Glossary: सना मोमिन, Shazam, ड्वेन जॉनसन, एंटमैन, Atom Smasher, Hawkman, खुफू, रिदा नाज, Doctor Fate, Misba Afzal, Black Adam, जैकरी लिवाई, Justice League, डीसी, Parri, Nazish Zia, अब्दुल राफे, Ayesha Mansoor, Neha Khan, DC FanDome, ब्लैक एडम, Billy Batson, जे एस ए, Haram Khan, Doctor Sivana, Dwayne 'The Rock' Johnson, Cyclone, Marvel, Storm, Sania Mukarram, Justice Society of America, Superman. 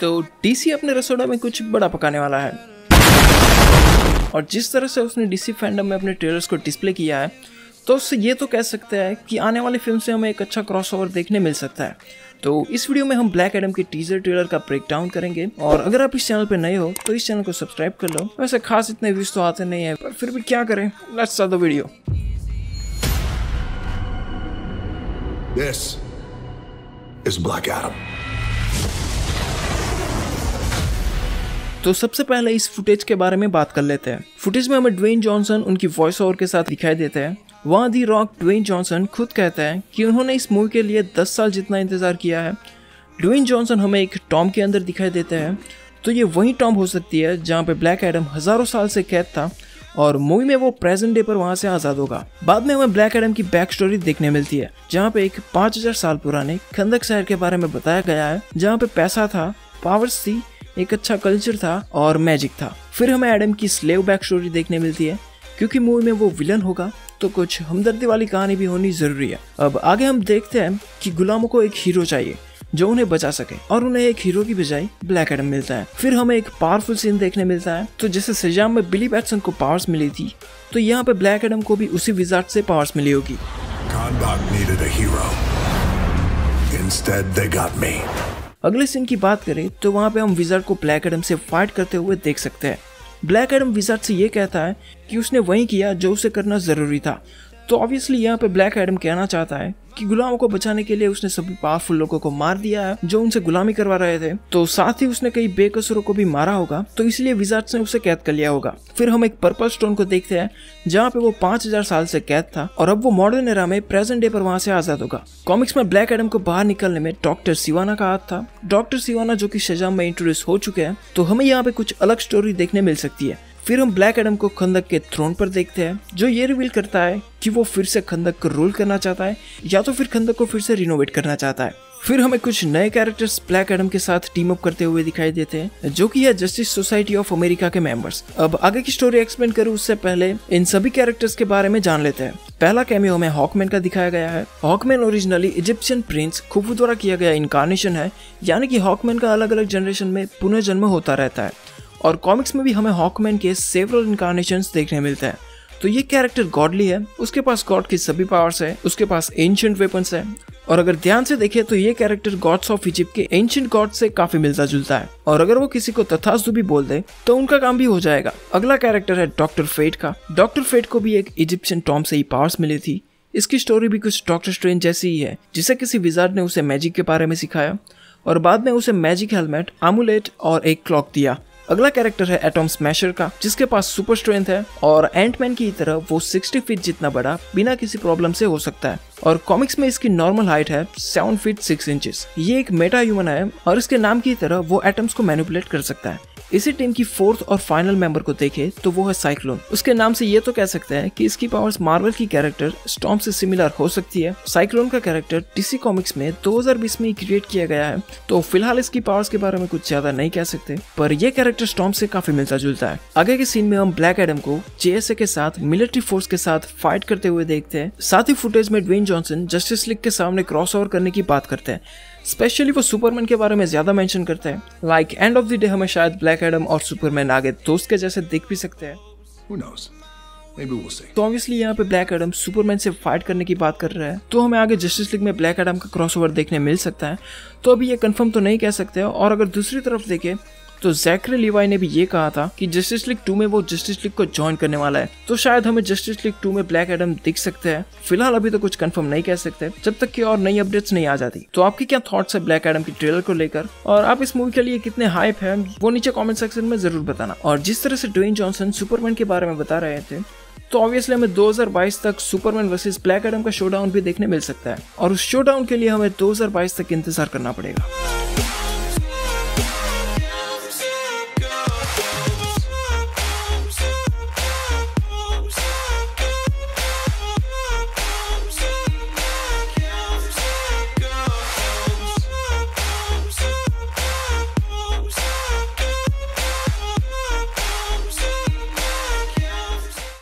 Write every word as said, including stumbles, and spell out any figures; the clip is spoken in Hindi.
तो डीसी अपने रसोड़ा में कुछ बड़ा पकाने वाला है, और जिस तरह से उसने डीसी फैंडम में अपने ट्रेलर्स को डिस्प्ले किया है तो उससे ये तो कह सकते हैं कि आने वाली फिल्म से हमें एक अच्छा क्रॉसओवर देखने मिल सकता है। तो इस वीडियो में हम ब्लैक एडम के टीजर ट्रेलर का ब्रेकडाउन करेंगे, और अगर आप इस चैनल पर नए हो तो इस चैनल को सब्सक्राइब कर लो। वैसे खास इतने व्यूज तो आते नहीं है, पर फिर भी क्या करें, let's start the video. This is Black Adam. तो सबसे पहले इस फुटेज के बारे में बात कर लेते हैं। फुटेज में हमें ड्वेन जॉनसन उनकी वॉइस ओवर के साथ दिखाई देते हैं। वहाँ दी रॉक ड्वेन जॉनसन खुद कहते हैं कि उन्होंने इस मूवी के लिए दस साल जितना इंतजार किया है। ड्वेन जॉनसन हमें एक टॉम के अंदर दिखाई देते हैं, तो ये वही टॉम हो सकती है जहाँ पे ब्लैक एडम हजारों साल से कैद था, और मूवी में वो प्रेजेंट डे पर वहाँ से आज़ाद होगा। बाद में हमें ब्लैक एडम की बैक स्टोरी देखने मिलती है, जहाँ पे एक पाँच हज़ार साल पुराने खंदक शहर के बारे में बताया गया है, जहाँ पे पैसा था, पावर्स थी, एक अच्छा कल्चर था और मैजिक था। फिर हमें एडम की स्लेव बैक स्टोरी देखने मिलती है, क्योंकि मूवी में वो विलन होगा तो कुछ हमदर्दी वाली कहानी भी होनी जरूरी है। अब आगे हम देखते हैं कि गुलामों को एक हीरो चाहिए जो उन्हें बचा सके, और उन्हें एक हीरो की बजाय ब्लैक एडम मिलता है। फिर हमें एक पावरफुल सीन देखने मिलता है, तो जैसे शज़ाम में बिली बैटसन को पावर्स मिली थी तो यहाँ पे ब्लैक एडम को भी उसी विजार्ड से पावर्स मिली होगी। अगले सीन की बात करें तो वहाँ पे हम विजार्ड को ब्लैक एडम से फाइट करते हुए देख सकते हैं। ब्लैक एडम विजार्ड से ये कहता है कि उसने वही किया जो उसे करना जरूरी था, तो ऑब्वियसली यहाँ पे ब्लैक एडम कहना चाहता है कि गुलामों को बचाने के लिए उसने सभी पावरफुल लोगों को मार दिया है जो उनसे गुलामी करवा रहे थे, तो साथ ही उसने कई बेकसूरों को भी मारा होगा, तो इसलिए विजार्ड्स ने उसे कैद कर लिया होगा। फिर हम एक पर्पल स्टोन को देखते हैं, जहाँ पे वो पाँच हज़ार साल से कैद था, और अब वो मॉडर्न एरा में प्रेजेंट डे पर वहाँ से आजाद होगा। कॉमिक्स में ब्लैक एडम को बाहर निकलने में डॉक्टर सिवाना का हाथ था। डॉक्टर सिवाना जो की शज़ाम में इंट्रोड्यूस हो चुके हैं, तो हमें यहाँ पे कुछ अलग स्टोरी देखने मिल सकती है। फिर हम ब्लैक एडम को खंदक के थ्रोन पर देखते हैं, जो ये रिवील करता है कि वो फिर से खंदक को रूल करना चाहता है, या तो फिर खंदक को फिर से रिनोवेट करना चाहता है। फिर हमें कुछ नए कैरेक्टर्स ब्लैक एडम के साथ टीम अप करते हुए दिखाई देते हैं, जो कि है जस्टिस सोसाइटी ऑफ अमेरिका के मेंबर्स। अब आगे की स्टोरी एक्सप्लेन करूँ उससे पहले इन सभी कैरेक्टर्स के बारे में जान लेते हैं। पहला कैमियो हमें हॉकमैन का दिखाया गया है। Hawkman originally Egyptian prince खुफू द्वारा किया गया इनकार्नेशन है, यानी कि हॉकमैन का अलग अलग जनरेशन में पुनर्जन्म होता रहता है, और कॉमिक्स में भी हमें हॉकमैन के सेवरल इनकार्नेशंस देखने मिलते हैं। तो ये कैरेक्टर गॉडली है, उसके पास गॉड की सभी पावर्स है, उसके पास एंशिएंट वेपन्स है, और अगर ध्यान से देखें तो ये कैरेक्टर गॉड्स ऑफ इजिप्ट के एंशिएंट गॉड से काफी मिलता जुलता है, और अगर वो किसी को तथास्तु भी बोल दे तो उनका काम भी हो जाएगा। अगला कैरेक्टर है डॉक्टर फेट का। डॉक्टर फेट को भी एक इजिप्शियन टॉम से ही पावर्स मिली थी। इसकी स्टोरी भी कुछ डॉक्टर स्ट्रेंज जैसी ही है, जिसे किसी विजार्ड ने उसे मैजिक के बारे में सिखाया, और बाद में उसे मैजिक हेलमेट, एमुलेट और एक क्लॉक दिया। अगला कैरेक्टर है एटम स्मैशर का, जिसके पास सुपर स्ट्रेंथ है, और एंटमैन की तरह वो साठ फीट जितना बड़ा बिना किसी प्रॉब्लम से हो सकता है, और कॉमिक्स में इसकी नॉर्मल हाइट है सात फीट छह इंचेस। ये एक मेटा ह्यूमन है, और इसके नाम की तरह वो एटम्स को मैनिपुलेट कर सकता है। इसी टीम की फोर्थ और फाइनल मेंबर को देखें तो वो है साइक्लोन। उसके नाम से ये तो कह सकते हैं कि इसकी पावर्स मार्वल की कैरेक्टर स्टॉर्म से सिमिलर हो सकती है। साइक्लोन का कैरेक्टर डीसी कॉमिक्स में दो हज़ार बीस में क्रिएट किया गया है, तो फिलहाल इसकी पावर्स के बारे में कुछ ज्यादा नहीं कह सकते, पर यह कैरेक्टर स्टॉर्म से काफी मिलता जुलता है। आगे के सीन में हम ब्लैक एडम को जे एस ए के साथ मिलिट्री फोर्स के साथ फाइट करते हुए देखते हैं। साथ ही फुटेज में ड्वेन जॉनसन जस्टिस लीग के सामने क्रॉसओवर करने की बात करते हैं। स्पेशली वो सुपरमैन के बारे में ज्यादा मेंशन करते हैं, like end of the day हमें शायद ब्लैक एडम और सुपरमैन आगे दोस्त के जैसे दिख भी सकते हैं। Who knows? Maybe we'll see. तो ऑब्वियसली यहाँ पे ब्लैक एडम सुपरमैन से फाइट करने की बात कर रहा है, तो हमें आगे जस्टिस लीग में ब्लैक एडम का क्रॉसओवर देखने मिल सकता है, तो अभी ये कंफर्म तो नहीं कह सकते। और अगर दूसरी तरफ देखें तो जैकरी लिवाई ने भी ये कहा था कि जस्टिस लीग टू में वो जस्टिस लीग को ज्वाइन करने वाला है, तो शायद हमें जस्टिस लीग टू में ब्लैक एडम दिख सकते हैं। फिलहाल अभी तो कुछ कंफर्म नहीं कह सकते जब तक कि और नई अपडेट्स नहीं आ जाती। तो आपकी क्या थॉट्स है ब्लैक एडम के ट्रेलर को लेकर, और आप इस मूवी के लिए कितने हाइप है वो नीचे कॉमेंट सेक्शन में जरूर बताना। और जिस तरह से ड्वेन जॉनसन सुपरमैन के बारे में बता रहे थे, तो ऑब्वियसली हमें दो हज़ार बाईस तक सुपरमैन वर्सेस ब्लैक एडम का शोडाउन भी देखने मिल सकता है, और उस शोडाउन के लिए हमें दो हज़ार बाईस तक इंतजार करना पड़ेगा।